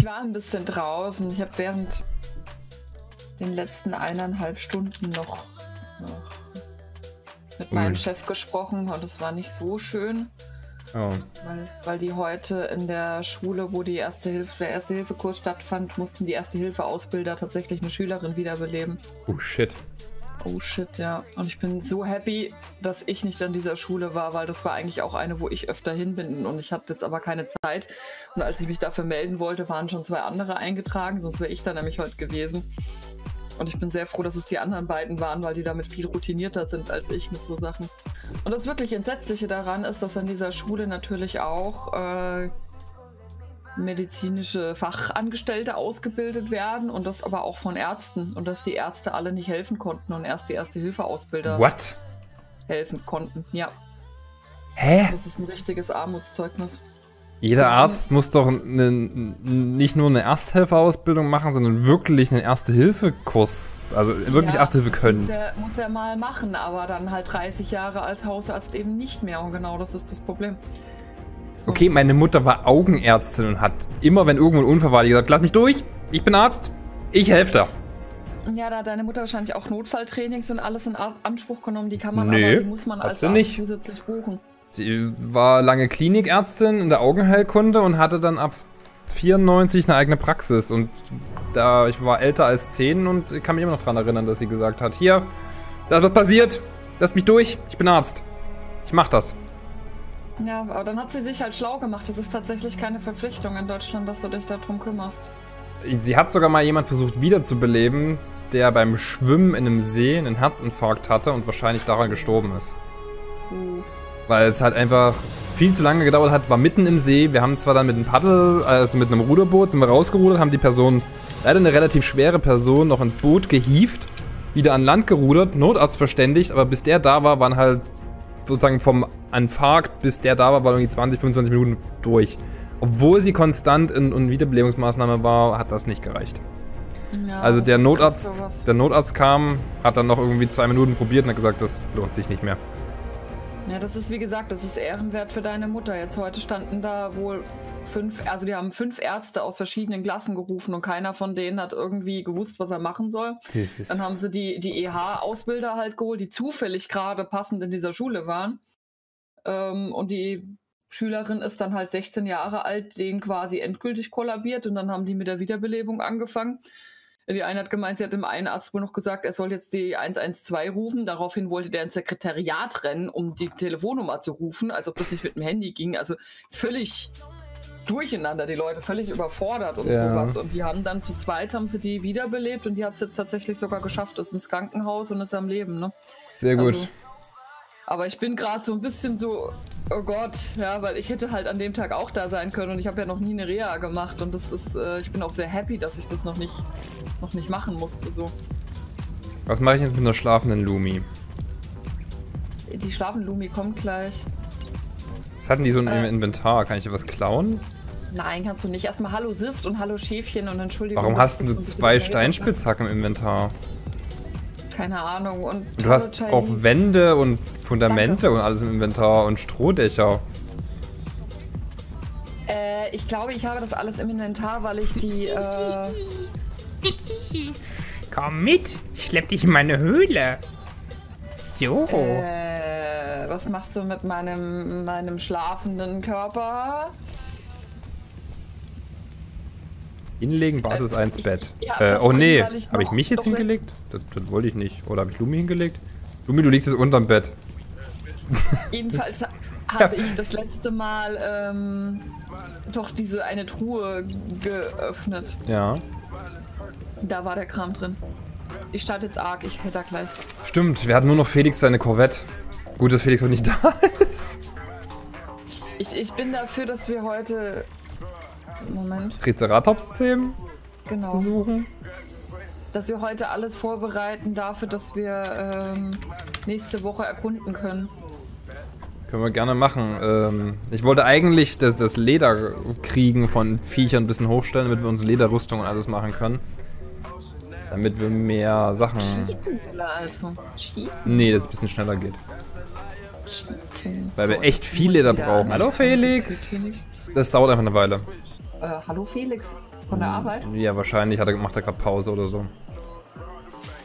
Ich war ein bisschen draußen. Ich habe während den letzten 1,5 Stunden noch mit meinem Chef gesprochen und es war nicht so schön. Oh. Weil die heute in der Schule, wo der Erste-Hilfe-Kurs stattfand, mussten die Erste-Hilfe-Ausbilder tatsächlich eine Schülerin wiederbeleben. Oh shit. Oh shit, ja. Und ich bin so happy, dass ich nicht an dieser Schule war, weil das war eigentlich auch eine, wo ich öfter hin bin und ich hatte jetzt aber keine Zeit. Und als ich mich dafür melden wollte, waren schon 2 andere eingetragen, sonst wäre ich da nämlich heute gewesen. Und ich bin sehr froh, dass es die anderen beiden waren, weil die damit viel routinierter sind als ich mit so Sachen. Und das wirklich Entsetzliche daran ist, dass an dieser Schule natürlich auch medizinische Fachangestellte ausgebildet werden und das aber auch von Ärzten. Und dass die Ärzte alle nicht helfen konnten und erst die Erste-Hilfe-Ausbilder helfen konnten. Ja. Hä? Das ist ein richtiges Armutszeugnis. Jeder Arzt muss doch nicht nur eine Ersthelfer-Ausbildung machen, sondern wirklich einen Erste-Hilfe-Kurs. Also wirklich ja, Erste-Hilfe können. Muss er mal machen, aber dann halt 30 Jahre als Hausarzt eben nicht mehr. Und genau das ist das Problem. So. Okay, meine Mutter war Augenärztin und hat immer, wenn irgendwo ein Unfall war, die gesagt, lass mich durch, ich bin Arzt, ich helfe da. Ja, da hat deine Mutter wahrscheinlich auch Notfalltrainings und alles in Anspruch genommen. Die kann man aber, die muss man als Arzt nicht zusätzlich buchen. Sie war lange Klinikärztin in der Augenheilkunde und hatte dann ab 94 eine eigene Praxis. Und da ich war älter als 10 und kann mich immer noch daran erinnern, dass sie gesagt hat, hier, da wird passiert, lass mich durch, ich bin Arzt. Ich mach das. Ja, aber dann hat sie sich halt schlau gemacht. Das ist tatsächlich keine Verpflichtung in Deutschland, dass du dich darum kümmerst. Sie hat sogar mal jemanden versucht wiederzubeleben, der beim Schwimmen in einem See einen Herzinfarkt hatte und wahrscheinlich daran gestorben ist. Weil es halt einfach viel zu lange gedauert hat, war mitten im See. Wir haben zwar dann mit einem Paddel, also mit einem Ruderboot, sind wir rausgerudert, haben die Person, leider eine relativ schwere Person, noch ins Boot gehievt, wieder an Land gerudert, Notarzt verständigt, aber bis der da war, waren halt sozusagen vom Infarkt, bis der da war, waren irgendwie 20, 25 Minuten durch. Obwohl sie konstant in Wiederbelebungsmaßnahme war, hat das nicht gereicht. Ja, also der Notarzt kam, hat dann noch irgendwie 2 Minuten probiert und hat gesagt, das lohnt sich nicht mehr. Ja, das ist wie gesagt, das ist ehrenwert für deine Mutter. Jetzt heute standen da wohl 5, also die haben 5 Ärzte aus verschiedenen Klassen gerufen und keiner von denen hat irgendwie gewusst, was er machen soll. Dann haben sie die EH-Ausbilder halt geholt, die zufällig gerade passend in dieser Schule waren. Und die Schülerin ist dann halt 16 Jahre alt, denen quasi endgültig kollabiert und dann haben die mit der Wiederbelebung angefangen. Die eine hat gemeint, sie hat dem einen Arzt wohl noch gesagt, er soll jetzt die 112 rufen. Daraufhin wollte der ins Sekretariat rennen, um die Telefonnummer zu rufen, als ob das nicht mit dem Handy ging. Also völlig durcheinander, die Leute völlig überfordert und sowas. Und die haben dann zu zweit, haben sie die wiederbelebt und die hat es jetzt tatsächlich sogar geschafft, ist ins Krankenhaus und ist am Leben. Ne? Sehr gut. Also, aber ich bin gerade so ein bisschen so, oh Gott, ja, weil ich hätte halt an dem Tag auch da sein können und ich habe ja noch nie eine Reha gemacht und das ist, ich bin auch sehr happy, dass ich das noch nicht machen musste, so. Was mache ich jetzt mit einer schlafenden Lumi? Die schlafende Lumi kommt gleich. Was hatten die so im Inventar? Kann ich dir was klauen? Nein, kannst du nicht. Erstmal hallo Sift und hallo Schäfchen und Entschuldigung. Warum hast du 2 Steinspitzhacken im Inventar? Keine Ahnung. Und du hast auch Wände und Fundamente und alles im Inventar und Strohdächer. Ich glaube, ich habe das alles im Inventar, weil ich die... Komm mit, ich schlepp dich in meine Höhle. So. Was machst du mit meinem schlafenden Körper? Hinlegen, Basis 1 Bett. Ja, oh nee, habe ich mich jetzt hingelegt? Das wollte ich nicht. Oder habe ich Lumi hingelegt? Lumi, du liegst jetzt unterm Bett. Jedenfalls habe ich das letzte Mal doch diese eine Truhe geöffnet. Ja. Da war der Kram drin. Ich starte jetzt Ark, ich bin da gleich. Stimmt, wir hatten nur noch Felix seine Corvette. Gut, dass Felix noch nicht da ist. Ich bin dafür, dass wir heute... Moment. Triceratops-Zähmen suchen. Dass wir heute alles vorbereiten dafür, dass wir nächste Woche erkunden können. Können wir gerne machen. Ich wollte eigentlich das Leder kriegen von Viechern ein bisschen hochstellen, damit wir uns Lederrüstung und alles machen können. Damit wir mehr Sachen... Cheaten-Bälle also. Cheaten. Nee, dass es ein bisschen schneller geht. Cheaten. Weil wir so, echt viel Leder brauchen. Hallo Felix! Das dauert einfach eine Weile. Hallo Felix. Von der Arbeit? Ja, wahrscheinlich. Macht er gerade Pause oder so.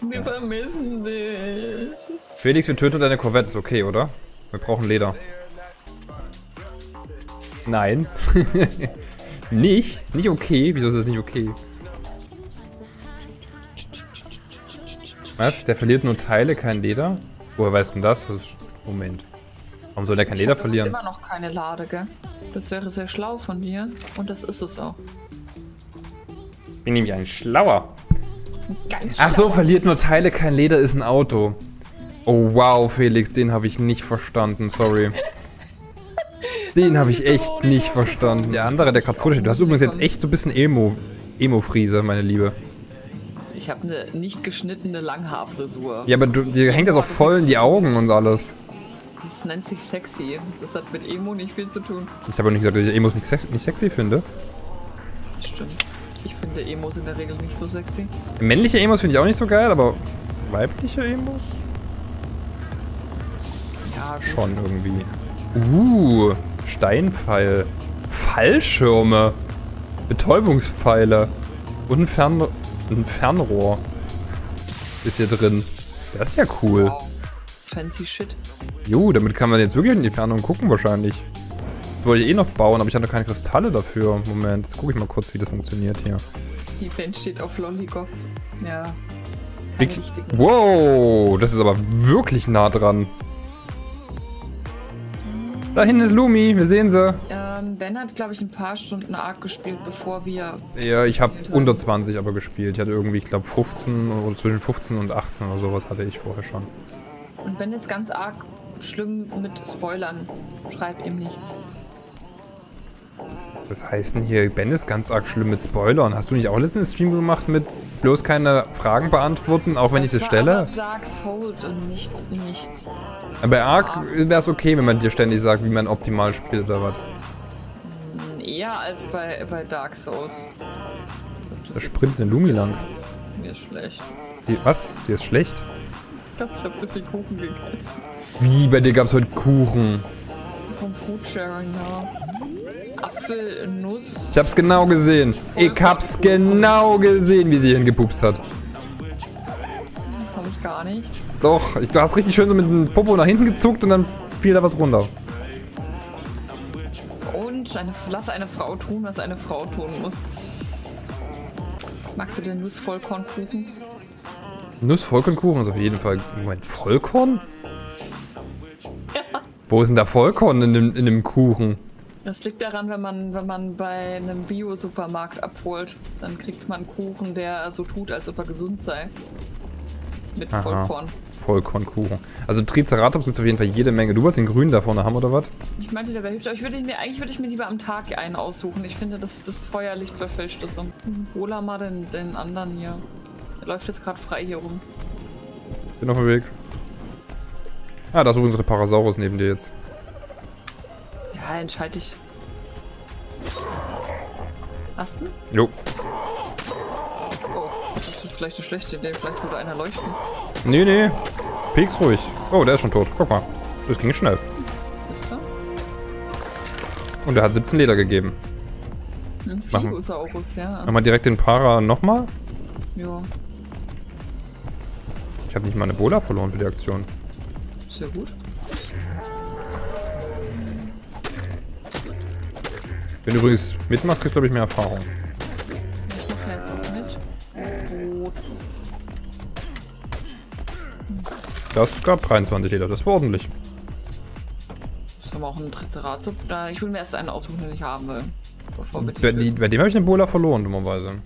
Wir vermissen dich. Felix, wir töten deine Corvette. Ist okay, oder? Wir brauchen Leder. Nein. Nicht? Nicht okay? Wieso ist das nicht okay? Was? Der verliert nur Teile, kein Leder? Woher weißt du denn das? Moment. Warum soll der kein Leder verlieren? Ich habe immer noch keine Lade, gell? Das wäre sehr schlau von dir. Und das ist es auch. Bin nämlich ein Schlauer. Ganz schlau. Ach so, verliert nur Teile, kein Leder, ist ein Auto. Oh wow, Felix, den habe ich nicht verstanden, sorry. Den habe ich echt nicht verstanden. Der andere, der gerade vor dir steht. Du hast übrigens jetzt echt so ein bisschen Emo-Friese, meine Liebe. Ich habe eine nicht geschnittene Langhaarfrisur. Ja, aber dir hängt das auch voll in die Augen und alles. Das nennt sich sexy. Das hat mit Emo nicht viel zu tun. Ich habe aber nicht gesagt, dass ich Emos nicht sexy finde. Stimmt. Ich finde Emos in der Regel nicht so sexy. Männliche Emos finde ich auch nicht so geil, aber weibliche Emos? Ja, schon irgendwie. Steinpfeil. Fallschirme. Betäubungspfeile. Und ein Fernrohr. Ist hier drin. Das ist ja cool. Wow. Fancy Shit. Jo, damit kann man jetzt wirklich in die Ferne gucken wahrscheinlich. Das wollte ich eh noch bauen, aber ich hatte noch keine Kristalle dafür. Moment, jetzt gucke ich mal kurz, wie das funktioniert hier. Die Band steht auf Lolligops. Ja. Wow, das ist aber wirklich nah dran. Da hinten ist Lumi, wir sehen sie. Ben hat, glaube ich, ein paar Stunden Ark gespielt, bevor wir... Ja, ich habe unter 20 aber gespielt. Ich hatte irgendwie, ich glaube, 15 oder zwischen 15 und 18 oder sowas hatte ich vorher schon. Und wenn jetzt ganz arg schlimm mit Spoilern, schreib ihm nichts. Was heißt denn hier, Ben ist ganz arg schlimm mit Spoilern? Hast du nicht auch letztens einen Stream gemacht mit bloß keine Fragen beantworten, auch wenn ich sie stelle? Dark Souls und nicht. Aber arg wäre es okay, wenn man dir ständig sagt, wie man optimal spielt oder was? Eher als bei Dark Souls. Da sprintet den Lumi lang. Mir ist schlecht. Was? Dir ist schlecht? Ich glaube, ich habe zu viel Kuchen gegessen. Wie? Bei dir gab es heute Kuchen? Vom Foodsharing, ja. Apfel, Nuss. Ich hab's genau gesehen. Ich hab's genau gesehen, wie sie hingepupst hat. Hab ich gar nicht. Doch, du hast richtig schön so mit dem Popo nach hinten gezuckt und dann fiel da was runter. Und lass eine Frau tun, was eine Frau tun muss. Magst du den Nuss-Vollkornkuchen? Nuss-Vollkornkuchen ist auf jeden Fall... Moment, Vollkorn? Ja. Wo ist denn da Vollkorn in dem Kuchen? Das liegt daran, wenn man bei einem Bio-Supermarkt abholt, dann kriegt man einen Kuchen, der so tut, als ob er gesund sei. Mit Vollkorn. Vollkornkuchen. Also Triceratops gibt es auf jeden Fall jede Menge. Du wolltest den grünen da vorne haben, oder was? Ich meinte, der wäre hübsch, aber eigentlich würde ich mir lieber am Tag einen aussuchen. Ich finde, das Feuerlicht verfälscht das so. Hola mal den anderen hier. Läuft jetzt gerade frei hier rum. Bin auf dem Weg. Ah, da ist übrigens der Parasaurus neben dir jetzt. Ja, entscheide dich. Hast du? Jo. Oh, das ist vielleicht eine schlechte Idee. Vielleicht sollte einer leuchten. Nee, nee. Pieks ruhig. Oh, der ist schon tot. Guck mal. Das ging schnell. Und er hat 17 Leder gegeben. Ein Fliegosaurus, ja. Machen wir direkt den Para nochmal? Ja. Ich habe nicht mal eine Bola verloren für die Aktion. Sehr gut. Wenn du übrigens mitmachst, kriegst du, glaube ich, mehr Erfahrung. Ich mach jetzt auch mit. Rot. Das gab 23 Leder, das war ordentlich. Das haben wir auch einen Triceratops. Ich will mir erst einen aussuchen, den ich haben will. Bei dem habe ich eine Bola verloren, dummerweise.